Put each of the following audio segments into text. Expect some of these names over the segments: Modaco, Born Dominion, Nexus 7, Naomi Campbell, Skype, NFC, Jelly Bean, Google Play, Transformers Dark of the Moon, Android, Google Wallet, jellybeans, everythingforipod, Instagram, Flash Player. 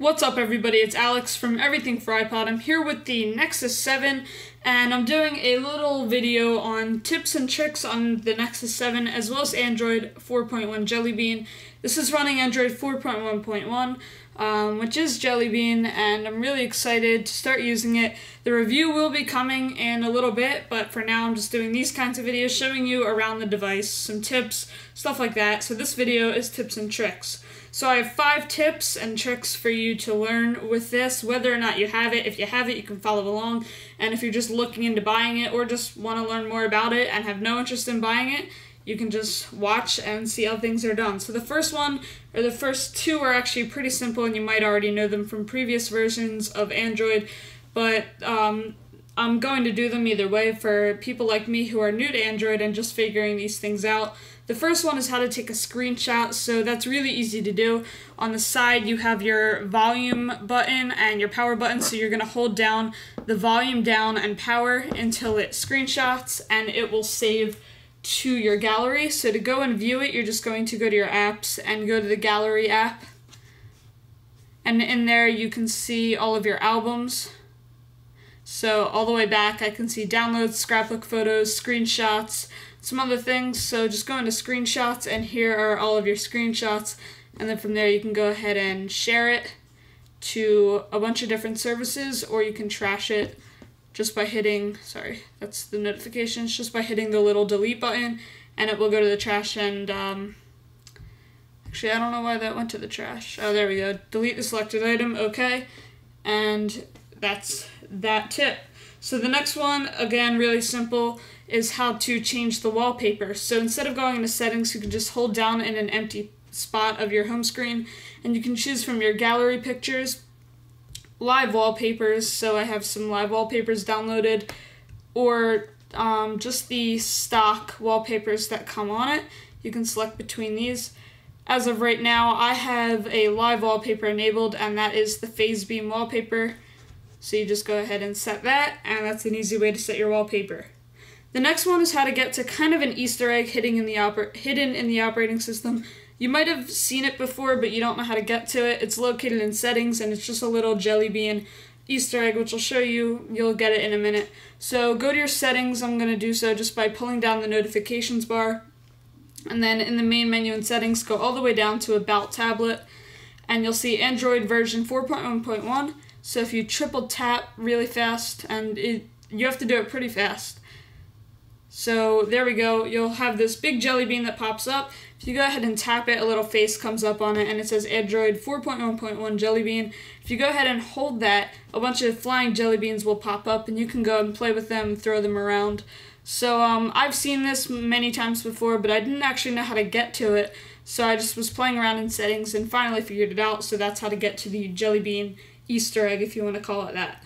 What's up everybody, it's Alex from Everything for iPod. I'm here with the Nexus 7 and I'm doing a little video on tips and tricks on the Nexus 7 as well as Android 4.1 Jelly Bean. This is running Android 4.1.1, which is Jelly Bean, and I'm really excited to start using it. The review will be coming in a little bit, but for now I'm just doing these kinds of videos showing you around the device, some tips, stuff like that. So this video is tips and tricks. So I have 5 tips and tricks for you to learn with this, whether or not you have it. If you have it, you can follow along. And if you're just looking into buying it or just want to learn more about it and have no interest in buying it, you can just watch and see how things are done. So the first one, or the first two, are actually pretty simple, and you might already know them from previous versions of Android, but I'm going to do them either way for people like me who are new to Android and just figuring these things out. The first one is how to take a screenshot, so that's really easy to do. On the side you have your volume button and your power button, so you're going to hold down the volume down and power until it screenshots, and it will save to your gallery. So to go and view it, you're just going to go to your apps and go to the gallery app, and in there you can see all of your albums. So all the way back I can see downloads, scrapbook photos, screenshots, some other things. So just go into screenshots, and here are all of your screenshots, and then from there you can go ahead and share it to a bunch of different services, or you can trash it just by hitting, sorry, that's the notifications, just by hitting the little delete button, and it will go to the trash. And actually I don't know why that went to the trash. Oh, there we go. Delete the selected item, okay, and that's that tip. So the next one, again really simple, is how to change the wallpaper. So instead of going into settings, you can just hold down in an empty spot of your home screen, and you can choose from your gallery pictures, live wallpapers, so I have some live wallpapers downloaded, or just the stock wallpapers that come on it. You can select between these. As of right now I have a live wallpaper enabled, and that is the phase beam wallpaper. So you just go ahead and set that, and that's an easy way to set your wallpaper. The next one is how to get to kind of an Easter egg hidden in the operating system. You might have seen it before, but you don't know how to get to it. It's located in settings, and it's just a little Jelly Bean Easter egg, which I'll show you. You'll get it in a minute. So go to your settings. I'm going to do so just by pulling down the notifications bar, and then in the main menu in settings, go all the way down to About Tablet, and you'll see Android version 4.1.1. So if you triple tap really fast, and you have to do it pretty fast. So there we go, you'll have this big Jelly Bean that pops up. If you go ahead and tap it, a little face comes up on it, and it says Android 4.1.1 Jelly Bean. If you go ahead and hold that, a bunch of flying Jelly Beans will pop up, and you can go and play with them, throw them around. So I've seen this many times before, but I didn't actually know how to get to it. So I just was playing around in settings and finally figured it out. So that's how to get to the Jelly Bean Easter egg, if you want to call it that.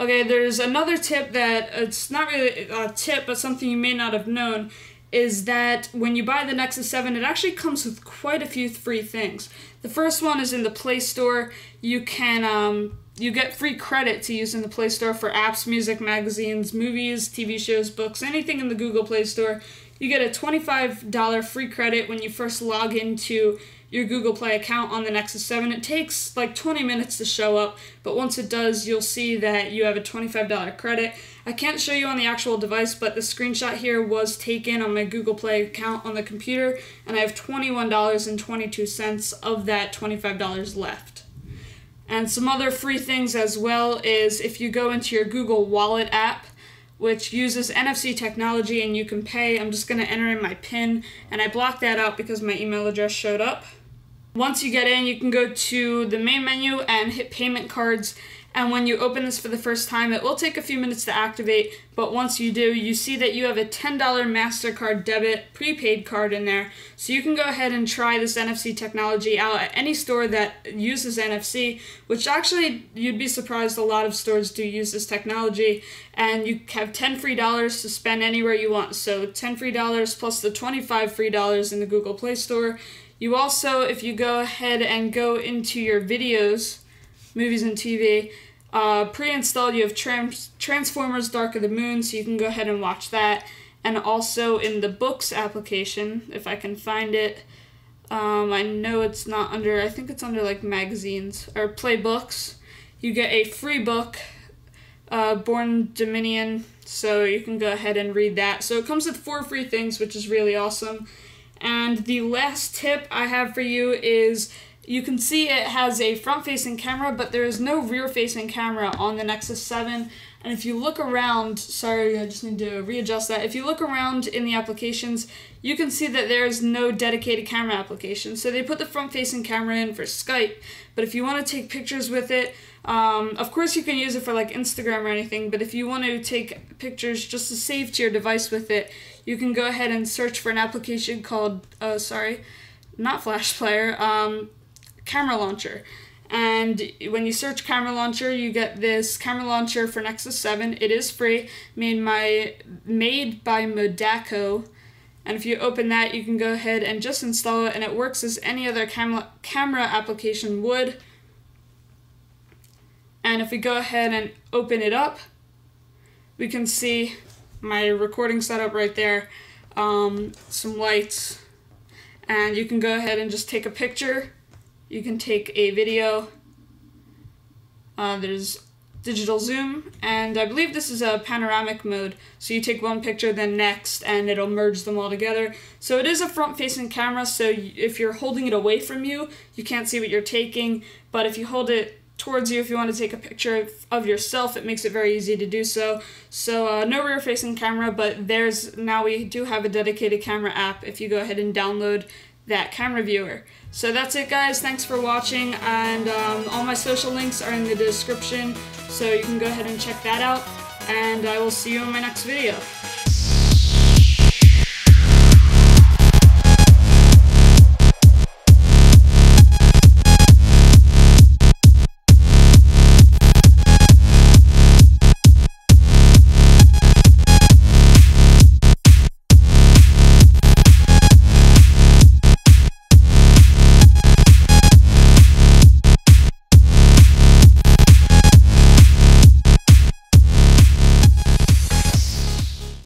Okay, there's another tip that, it's not really a tip, but something you may not have known, is that when you buy the Nexus 7, it actually comes with quite a few free things. The first one is in the Play Store. You can, you get free credit to use in the Play Store for apps, music, magazines, movies, TV shows, books, anything in the Google Play Store. You get a $25 free credit when you first log into your Google Play account on the Nexus 7. It takes like 20 minutes to show up, but once it does, you'll see that you have a $25 credit. I can't show you on the actual device, but the screenshot here was taken on my Google Play account on the computer, and I have $21.22 of that $25 left. And some other free things as well is if you go into your Google Wallet app, which uses NFC technology, and you can pay. I'm just going to enter in my PIN, and I blocked that out because my email address showed up. Once you get in, you can go to the main menu and hit payment cards, and when you open this for the first time, it will take a few minutes to activate, but once you do, you see that you have a $10 MasterCard debit prepaid card in there. So you can go ahead and try this NFC technology out at any store that uses NFC, which actually you'd be surprised, a lot of stores do use this technology, and you have $10 free dollars to spend anywhere you want. So $10 free dollars plus the $25 free dollars in the Google Play Store. You also, if you go ahead and go into your videos, movies and TV, pre-installed you have Transformers Dark of the Moon, so you can go ahead and watch that. And also in the books application, if I can find it, I know it's not under, I think it's under like magazines or playbooks. You get a free book, Born Dominion, so you can go ahead and read that. So it comes with 4 free things, which is really awesome. And the last tip I have for you is, you can see it has a front-facing camera, but there is no rear-facing camera on the Nexus 7. And if you look around, sorry, I just need to readjust that. If you look around in the applications, you can see that there is no dedicated camera application. So they put the front-facing camera in for Skype, but if you want to take pictures with it, of course you can use it for like Instagram or anything, but if you want to take pictures just to save to your device with it, you can go ahead and search for an application called, sorry, not Flash Player, Camera Launcher. And when you search Camera Launcher, you get this Camera Launcher for Nexus 7. It is free, made by Modaco. And if you open that, you can go ahead and just install it, and it works as any other camera application would. And if we go ahead and open it up, we can see my recording setup right there, some lights, and you can go ahead and just take a picture. You can take a video, there's digital zoom, and I believe this is a panoramic mode, so you take one picture, then next, and it'll merge them all together. So it is a front-facing camera, so if you're holding it away from you, you can't see what you're taking, but if you hold it towards you, if you want to take a picture of yourself, it makes it very easy to do so. So no rear-facing camera, but now we do have a dedicated camera app if you go ahead and download that camera viewer. So that's it, guys. Thanks for watching, and all my social links are in the description, so you can go ahead and check that out, and I will see you in my next video.